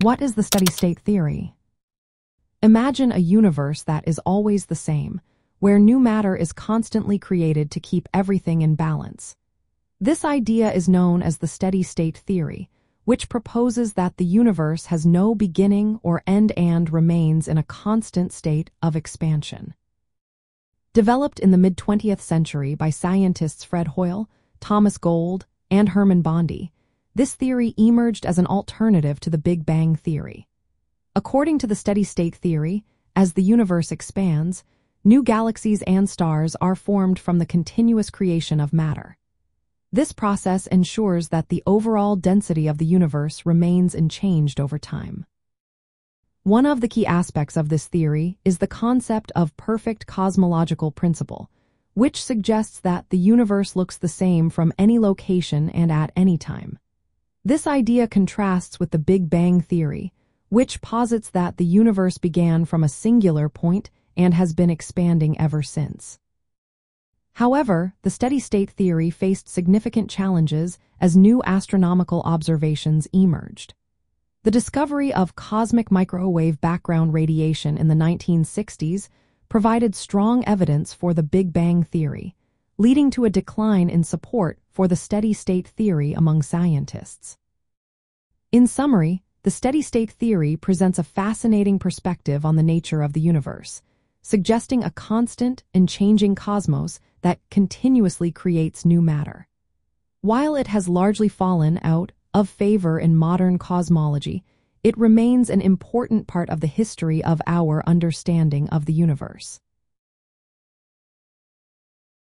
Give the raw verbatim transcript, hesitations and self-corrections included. What is the steady state theory? Imagine a universe that is always the same, where new matter is constantly created to keep everything in balance. This idea is known as the steady state theory, which proposes that the universe has no beginning or end and remains in a constant state of expansion. Developed in the mid-twentieth century by scientists Fred Hoyle, Thomas Gold, and Hermann Bondi, this theory emerged as an alternative to the Big Bang Theory. According to the steady state theory, as the universe expands, new galaxies and stars are formed from the continuous creation of matter. This process ensures that the overall density of the universe remains unchanged over time. One of the key aspects of this theory is the concept of perfect cosmological principle, which suggests that the universe looks the same from any location and at any time. This idea contrasts with the Big Bang Theory, which posits that the universe began from a singular point and has been expanding ever since. However, the steady state theory faced significant challenges as new astronomical observations emerged. The discovery of cosmic microwave background radiation in the nineteen sixties provided strong evidence for the Big Bang Theory, leading to a decline in support for the steady state theory among scientists. In summary, the steady state theory presents a fascinating perspective on the nature of the universe, suggesting a constant and changing cosmos that continuously creates new matter. While it has largely fallen out of favor in modern cosmology, it remains an important part of the history of our understanding of the universe.